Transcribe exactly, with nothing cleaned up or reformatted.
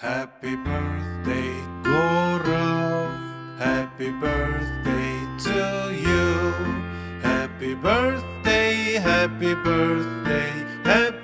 Happy birthday, Gaurav. Happy birthday to you. Happy birthday, happy birthday, happy birthday.